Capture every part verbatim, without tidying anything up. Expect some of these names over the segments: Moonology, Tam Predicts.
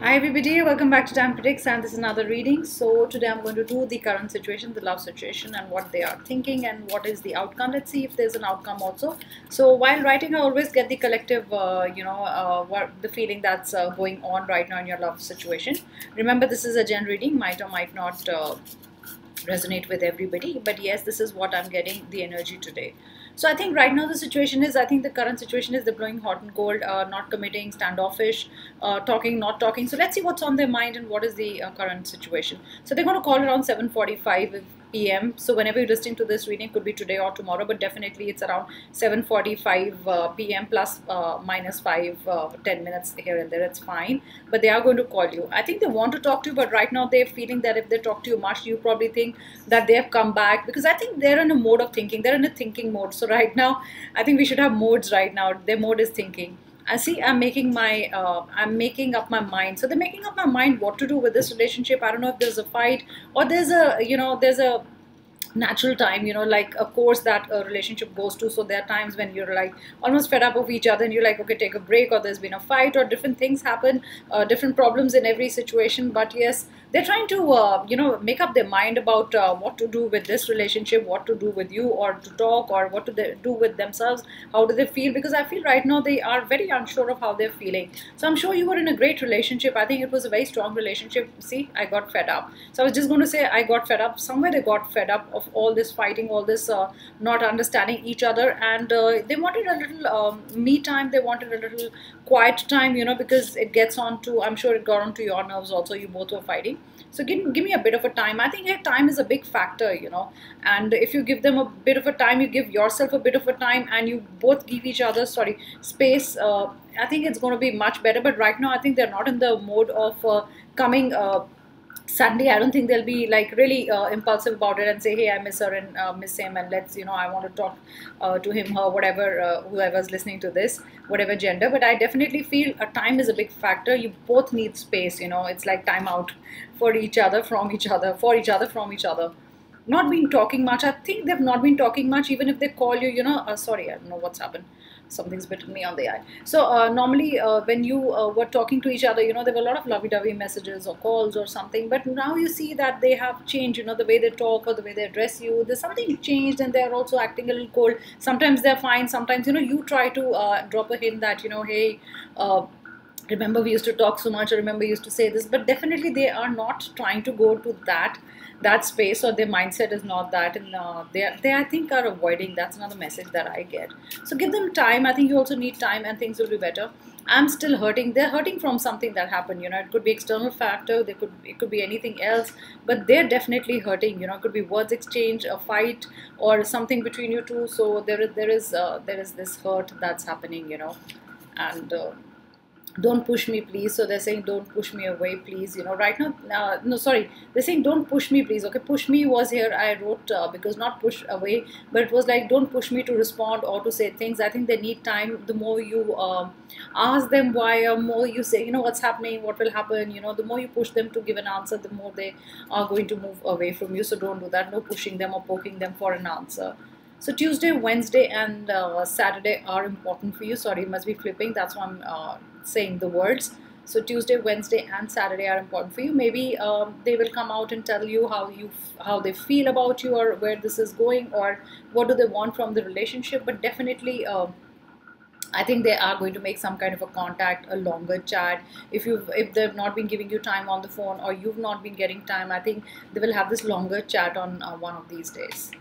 Hi everybody, welcome back to Tam Predicts, and this is another reading. So today I'm going to do the current situation, the love situation, and what they are thinking and what is the outcome. Let's see if there's an outcome also. So while writing, I always get the collective, uh, you know, uh, what, the feeling that's uh, going on right now in your love situation. Remember, this is a gen reading, might or might not uh, resonate with everybody. But yes, this is what I'm getting, the energy today. So I think right now the situation is, I think the current situation is they're blowing hot and cold, uh, not committing, standoffish, uh, talking, not talking. So let's see what's on their mind and what is the uh, current situation. So they're going to call around seven forty-five p m So whenever you're listening to this reading, it could be today or tomorrow, but definitely it's around seven forty-five uh, p m plus uh, minus five, uh, ten minutes here and there, it's fine. But they are going to call you. I think they want to talk to you, but right now they're feeling that if they talk to you much, you probably think that they have come back, because I think they're in a mode of thinking. They're in a thinking mode. So right now, I think we should have modes right now. Their mode is thinking. I see I'm making my, uh, I'm making up my mind. So they're making up my mind what to do with this relationship. I don't know if there's a fight or there's a, you know, there's a natural time, you know, like a course that a relationship goes to. So there are times when you're like almost fed up of each other and you're like, okay, take a break, or there's been a fight, or different things happen, uh, different problems in every situation. But yes, they're trying to, uh, you know, make up their mind about uh, what to do with this relationship, what to do with you, or to talk, or what do they do with themselves, how do they feel, because I feel right now they are very unsure of how they're feeling. So I'm sure you were in a great relationship. I think it was a very strong relationship. See, I got fed up. So I was just going to say I got fed up. Somewhere they got fed up of all this fighting, all this uh, not understanding each other, and uh, they wanted a little um, me time, they wanted a little quiet time, you know, because it gets on to, I'm sure it got on to your nerves also, you both were fighting. So give, give me a bit of a time. I think yeah, time is a big factor, you know, and if you give them a bit of a time, you give yourself a bit of a time, and you both give each other, sorry, space, uh, I think it's going to be much better. But right now I think they're not in the mode of uh, coming uh, Sunday. I don't think they'll be like really uh, impulsive about it and say, hey, I miss her and uh, miss him, and let's, you know, I want to talk uh, to him, her, whatever, uh, whoever's listening to this, whatever gender. But I definitely feel a time is a big factor. You both need space, you know, it's like time out for each other, from each other, for each other, from each other. Not been talking much. I think they've not been talking much, even if they call you, you know, uh, sorry, I don't know what's happened. Something's bitten me on the eye. So uh, normally uh, when you uh, were talking to each other, you know, there were a lot of lovey-dovey messages or calls or something. But now you see that they have changed, you know, the way they talk or the way they address you. There's something changed, and they're also acting a little cold. Sometimes they're fine. Sometimes, you know, you try to uh, drop a hint that, you know, hey, uh, remember we used to talk so much, or remember we used to say this. But definitely they are not trying to go to that that space, or their mindset is not that, and uh, they, they I think are avoiding. That's another message that I get. So give them time. I think you also need time, and things will be better. I'm still hurting. They're hurting from something that happened, you know, it could be external factor, they could, it could be anything else, but they're definitely hurting, you know, it could be words exchange, a fight, or something between you two. So there is, there is, uh, there is this hurt that's happening, you know, and uh, don't push me, please. So they're saying, don't push me away, please. You know, right now, uh, no, sorry. They're saying, don't push me, please. Okay, push me was here. I wrote uh, because not push away, but it was like, don't push me to respond or to say things. I think they need time. The more you uh, ask them why, or more you say, you know, what's happening, what will happen, you know, the more you push them to give an answer, the more they are going to move away from you. So don't do that. No pushing them or poking them for an answer. So Tuesday, Wednesday, and uh, Saturday are important for you. Sorry, it must be flipping. That's why I'm uh, saying the words. So Tuesday, Wednesday, and Saturday are important for you. Maybe um, they will come out and tell you how you how they feel about you, or where this is going, or what do they want from the relationship. But definitely, Uh, I think they are going to make some kind of a contact, a longer chat. If you if they've not been giving you time on the phone, or you've not been getting time, I think they will have this longer chat on uh, one of these days.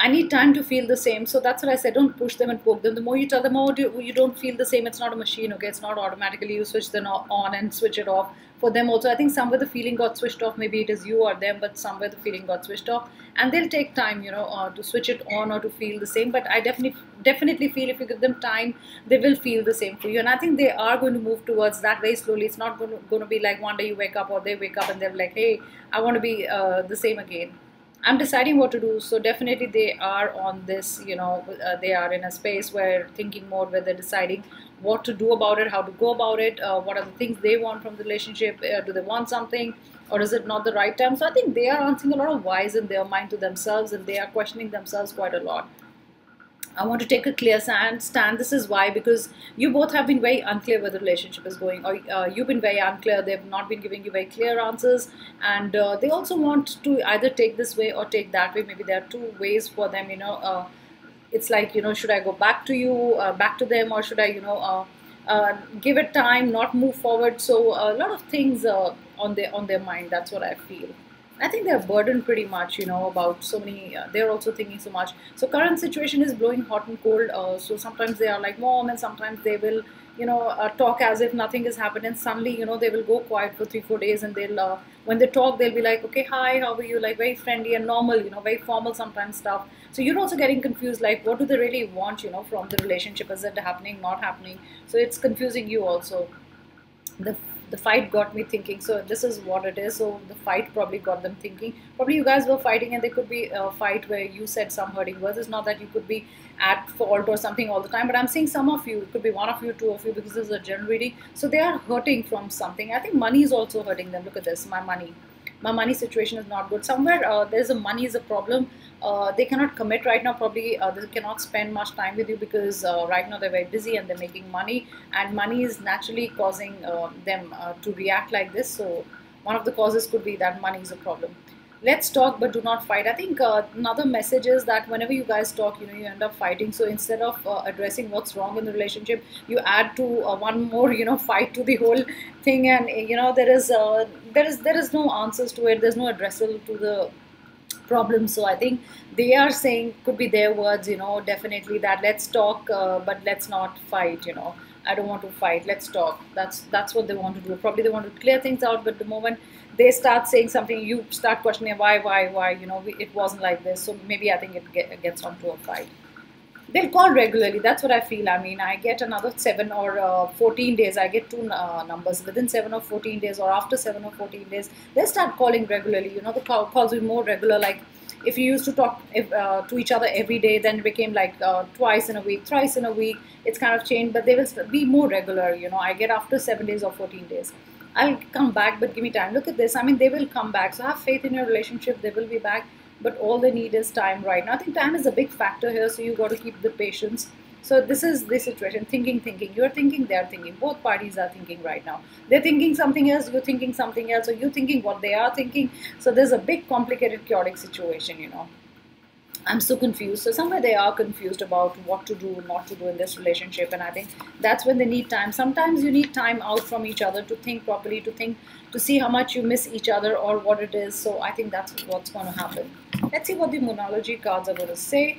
I need time to feel the same. So that's what I said. Don't push them and poke them. The more you tell them, oh, do, you don't feel the same. It's not a machine, okay? It's not automatically you switch them on and switch it off. For them also, I think somewhere the feeling got switched off. Maybe it is you or them, but somewhere the feeling got switched off. And they'll take time, you know, uh, to switch it on or to feel the same. But I definitely definitely feel if you give them time, they will feel the same for you. And I think they are going to move towards that very slowly. It's not going to, going to be like one day you wake up or they wake up and they're like, hey, I want to be uh, the same again. I'm deciding what to do. So definitely they are on this, you know, uh, they are in a space where thinking more, where they're deciding what to do about it, how to go about it, uh, what are the things they want from the relationship, uh, do they want something, or is it not the right time? So I think they are answering a lot of whys in their mind to themselves, and they are questioning themselves quite a lot. I want to take a clear stand. This is why, because you both have been very unclear where the relationship is going, or uh, you've been very unclear, they've not been giving you very clear answers, and uh, they also want to either take this way or take that way. Maybe there are two ways for them, you know. Uh, it's like, you know, should I go back to you, uh, back to them, or should I, you know, uh, uh, give it time, not move forward. So a lot of things uh, on their on their mind, that's what I feel. I think they're burdened pretty much, you know, about so many, uh, they're also thinking so much. So current situation is blowing hot and cold. Uh, so sometimes they are like mom, and sometimes they will, you know, uh, talk as if nothing has happened. And suddenly, you know, they will go quiet for three, four days. And they'll, uh, when they talk, they'll be like, okay, hi, how are you? Like very friendly and normal, you know, very formal sometimes stuff. So you're also getting confused, like what do they really want, you know, from the relationship? Is it happening, not happening? So it's confusing you also. The The fight got me thinking, so this is what it is. So the fight probably got them thinking. Probably you guys were fighting, and there could be a fight where you said some hurting words. It's not that you could be at fault or something all the time, but I'm seeing some of you, it could be one of you, two of you, because this is a general reading. So they are hurting from something. I think money is also hurting them. Look at this, my money. My money situation is not good. Somewhere uh, there's a money is a problem. Uh, they cannot commit right now. Probably uh, they cannot spend much time with you because uh, right now they're very busy and they're making money. And money is naturally causing uh, them uh, to react like this. So one of the causes could be that money is a problem. Let's talk but do not fight. I think uh, another message is that whenever you guys talk, you know, you end up fighting. So instead of uh, addressing what's wrong in the relationship, you add to uh, one more, you know, fight to the whole thing. And, you know, there is uh, there is there is no answers to it. There's no addressal to the problem. So I think they are saying, could be their words, you know, definitely that let's talk, uh, but let's not fight, you know. I don't want to fight. Let's talk. That's that's what they want to do. Probably they want to clear things out, but the moment they start saying something, you start questioning why, why, why. You know, we, it wasn't like this. So maybe I think it, get, it gets onto a fight. They'll call regularly. That's what I feel. I mean, I get another seven or uh, fourteen days. I get two uh, numbers within seven or fourteen days, or after seven or fourteen days. They'll start calling regularly. You know, the call, calls will be more regular. Like if you used to talk if, uh, to each other every day, then it became like uh, twice in a week, thrice in a week. It's kind of changed, but they will be more regular. You know, I get after seven days or fourteen days. I'll come back, but give me time. Look at this. I mean, they will come back. So have faith in your relationship. They will be back. But all they need is time right now. I think time is a big factor here. So you got to keep the patience. So this is the situation. Thinking, thinking. You're thinking, they're thinking. Both parties are thinking right now. They're thinking something else. You're thinking something else. So you're thinking what they are thinking. So there's a big, complicated, chaotic situation, you know. I'm so confused. So somewhere they are confused about what to do, not to do in this relationship. And I think that's when they need time. Sometimes you need time out from each other to think properly, to think, to see how much you miss each other or what it is. So I think that's what's going to happen. Let's see what the Moonology cards are going to say.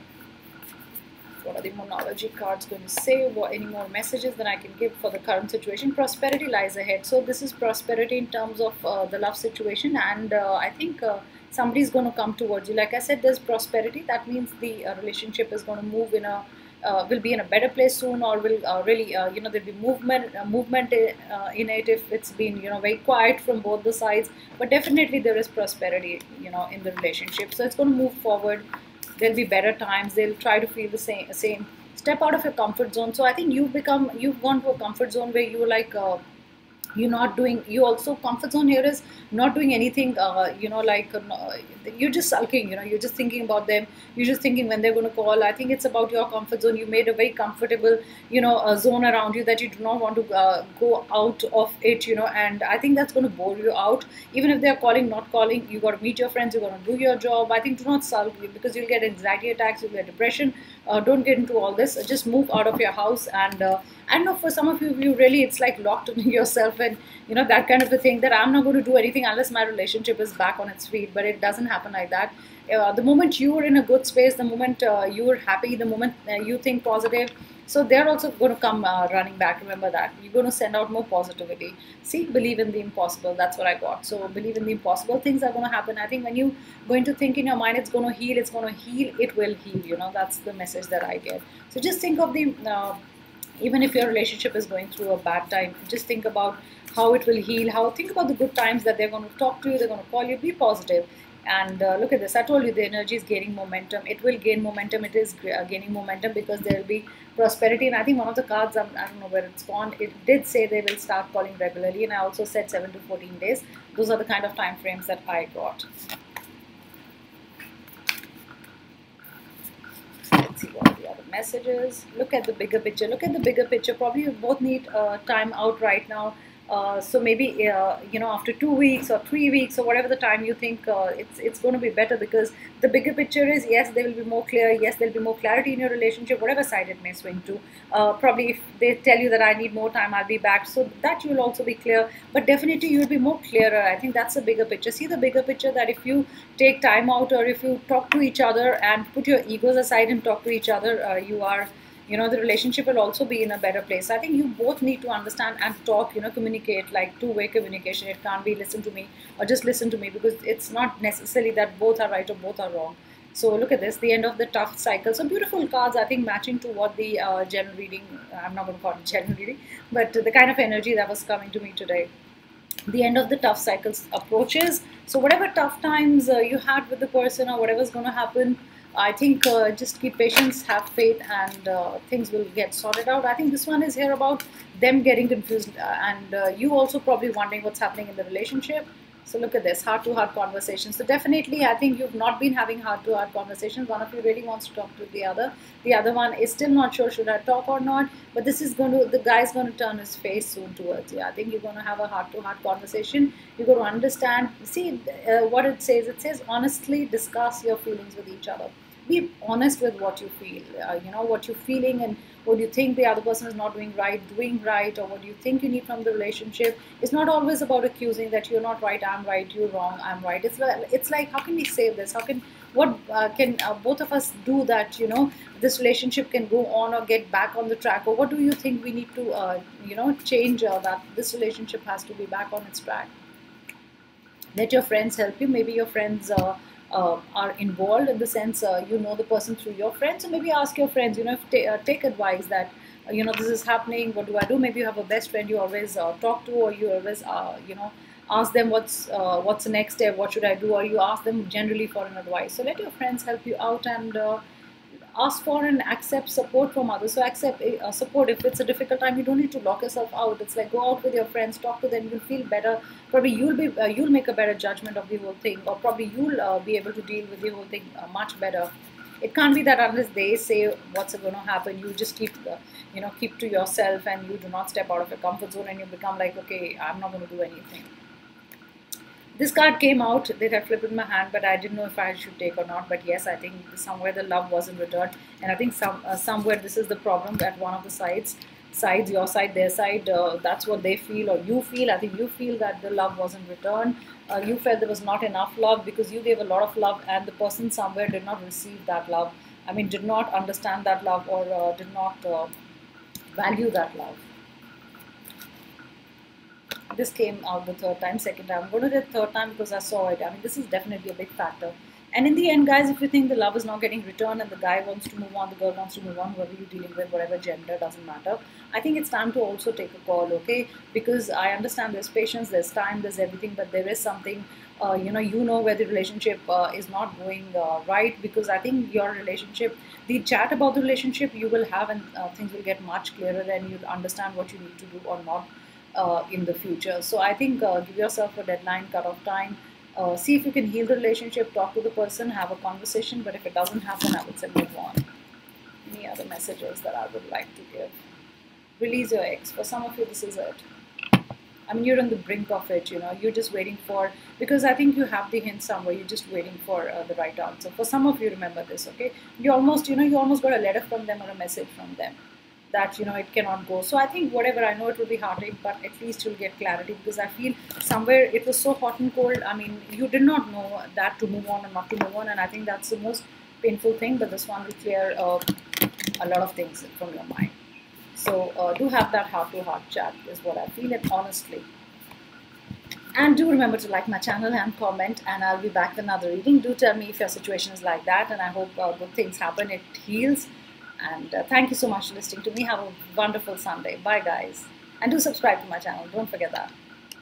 What are the Moonology cards going to say? What, any more messages that I can give for the current situation? Prosperity lies ahead. So this is prosperity in terms of uh, the love situation. And uh, I think... Uh, Somebody is going to come towards you. Like I said, there's prosperity. That means the uh, relationship is going to move in a, uh, will be in a better place soon, or will uh, really, uh, you know, there'll be movement, uh, movement uh, in it if it's been, you know, very quiet from both the sides. But definitely there is prosperity, you know, in the relationship. So it's going to move forward. There'll be better times. They'll try to feel the same. same. Step out of your comfort zone. So I think you've become, you've gone to a comfort zone where you were like, uh, you're not doing, you also, comfort zone here is not doing anything, uh, you know, like, uh, you're just sulking, you know, you're just thinking about them, you're just thinking when they're going to call. I think it's about your comfort zone. You made a very comfortable, you know, uh, zone around you that you do not want to uh, go out of it, you know, and I think that's going to bore you out. Even if they're calling, not calling, you got to meet your friends, you're going to do your job. I think do not sulk, because you'll get anxiety attacks, you'll get depression. Uh, don't get into all this. Just move out of your house. And uh, I know for some of you, you really, it's like locked in yourself, and you know, that kind of a thing that I'm not going to do anything unless my relationship is back on its feet. But it doesn't happen like that. Uh, the moment you are in a good space, the moment uh, you are happy, the moment uh, you think positive, so they're also going to come uh, running back. Remember that. You're going to send out more positivity. See, believe in the impossible. That's what I got. So believe in the impossible. Things are going to happen. I think when you going to think in your mind, it's going to heal. It's going to heal. It will heal. You know, that's the message that I get. So just think of the, uh, even if your relationship is going through a bad time, just think about how it will heal. How, think about the good times that they're going to talk to you. They're going to call you. Be positive. And uh, look at this, I told you the energy is gaining momentum. It will gain momentum. It is uh, gaining momentum because there will be prosperity. And I think one of the cards, I'm, I don't know where it's gone, it did say they will start calling regularly. And I also said seven to fourteen days. Those are the kind of time frames that I got. Let's see all the other messages. Look at the bigger picture. Look at the bigger picture. Probably you both need uh, time out right now. Uh, so maybe, uh, you know, after two weeks or three weeks or whatever the time you think uh, it's, it's going to be better, because the bigger picture is, yes, there will be more clear. Yes, there will be more clarity in your relationship, whatever side it may swing to. Uh, probably if they tell you that I need more time, I'll be back. So that you will also be clear. But definitely you will be more clearer. I think that's the bigger picture. See the bigger picture, that if you take time out or if you talk to each other and put your egos aside and talk to each other, uh, you are... you know, the relationship will also be in a better place. I think you both need to understand and talk, you know, communicate, like two-way communication. It can't be listen to me or just listen to me, because it's not necessarily that both are right or both are wrong. So look at this, the end of the tough cycle. So beautiful cards, I think, matching to what the uh, general reading, I'm not going to call it general reading, but the kind of energy that was coming to me today. The end of the tough cycles approaches. So whatever tough times uh, you had with the person or whatever's going to happen, I think uh, just keep patience, have faith, and uh, things will get sorted out. I think this one is here about them getting confused uh, and uh, you also probably wondering what's happening in the relationship. So look at this, heart-to-heart conversations. So definitely, I think you've not been having heart-to-heart conversations. One of you really wants to talk to the other. The other one is still not sure, should I talk or not? But this is going to, the guy's going to turn his face soon towards you. I think you're going to have a heart-to-heart conversation. You're going to understand. See uh, what it says. It says, honestly discuss your feelings with each other. Be honest with what you feel, uh, you know, what you're feeling and what you think the other person is not doing right, doing right, or what you think you need from the relationship. It's not always about accusing that you're not right, I'm right, you're wrong, I'm right. It's like, it's like how can we save this? How can, what uh, can uh, both of us do that, you know, this relationship can go on or get back on the track? Or what do you think we need to, uh, you know, change uh, that this relationship has to be back on its track? Let your friends help you. Maybe your friends... Uh, Uh, are involved in the sense uh, you know the person through your friends, so maybe ask your friends, you know, if uh, take advice that uh, you know, this is happening, what do I do? Maybe you have a best friend you always uh, talk to, or you always uh, you know, ask them what's uh, what's the next step, what should I do, or you ask them generally for an advice. So let your friends help you out and uh, ask for and accept support from others. So accept uh, support. If it's a difficult time, you don't need to lock yourself out. It's like, go out with your friends, talk to them, you'll feel better. Probably you'll be uh, you'll make a better judgment of the whole thing, or probably you'll uh, be able to deal with the whole thing uh, much better. It can't be that unless they say what's going to happen, you just keep uh, you know, keep to yourself and you do not step out of your comfort zone, and you become like, okay, I'm not going to do anything. This card came out that I flipped in my hand, but I didn't know if I should take or not. But yes, I think somewhere the love wasn't returned, and I think some uh, somewhere this is the problem at one of the sides, sides your side, their side. Uh, that's what they feel, or you feel. I think you feel that the love wasn't returned. Uh, you felt there was not enough love because you gave a lot of love, and the person somewhere did not receive that love. I mean, did not understand that love, or uh, did not uh, value that love. This came out the third time, second time. I'm going to the third time because I saw it. I mean, this is definitely a big factor. And in the end, guys, if you think the love is not getting returned and the guy wants to move on, the girl wants to move on, whoever you're dealing with, whatever gender, doesn't matter. I think it's time to also take a call, okay? Because I understand there's patience, there's time, there's everything, but there is something, uh, you know, you know where the relationship uh, is not going uh, right, because I think your relationship, the chat about the relationship you will have, and uh, things will get much clearer and you'll understand what you need to do or not. Uh, in the future. So I think uh, give yourself a deadline, cut off time, uh, see if you can heal the relationship, talk to the person, have a conversation, but if it doesn't happen, I would say move on. Any other messages that I would like to give? Release your ex. For some of you, this is it. I mean, you're on the brink of it, you know, you're just waiting for, because I think you have the hint somewhere, you're just waiting for uh, the right answer. For some of you, remember this, okay? You almost, you know, you almost got a letter from them or a message from them that, you know, it cannot go. So I think whatever, I know it will be heartache, but at least you'll get clarity, because I feel somewhere it was so hot and cold. I mean, you did not know that to move on and not to move on, and I think that's the most painful thing, but this one will clear uh, a lot of things from your mind. So uh, do have that heart-to-heart chat is what I feel, and honestly. And do remember to like my channel and comment, and I'll be back with another reading. Do tell me if your situation is like that, and I hope uh, good things happen, it heals. And uh, thank you so much for listening to me. Have a wonderful Sunday. Bye, guys. And do subscribe to my channel. Don't forget that.